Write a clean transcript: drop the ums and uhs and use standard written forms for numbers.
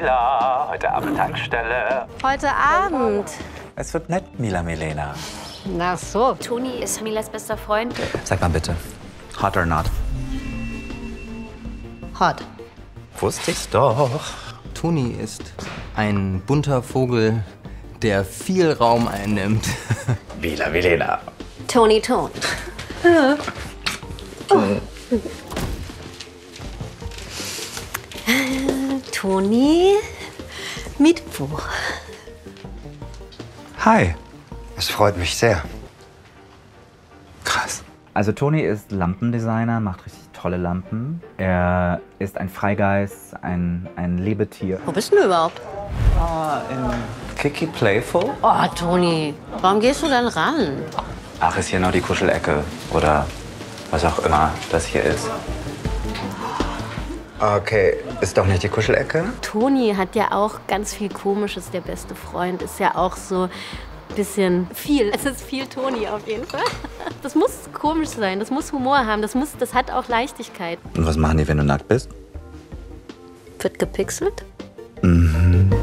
Mila. Heute Abend Tankstelle. Heute Abend. Es wird nett, Mila Milena. Na so. Toni ist Milas bester Freund. Sag mal bitte, hot or not? Hot. Wusste ich doch. Toni ist ein bunter Vogel, der viel Raum einnimmt. Mila Milena. Toni, Toni. Toni, Mittwoch. Hi. Es freut mich sehr. Krass. Also Toni ist Lampendesigner, macht richtig tolle Lampen. Er ist ein Freigeist, ein Lebetier. Wo bist du denn überhaupt? In Kiki Playful. Oh, Toni, warum gehst du denn ran? Ach, ist hier noch die Kuschelecke oder was auch immer das hier ist. Okay, ist doch nicht die Kuschelecke? Toni hat ja auch ganz viel Komisches, der beste Freund. Ist ja auch so ein bisschen viel. Es ist viel Toni auf jeden Fall. Das muss komisch sein, das muss Humor haben, das hat auch Leichtigkeit. Und was machen die, wenn du nackt bist? Wird gepixelt? Mhm.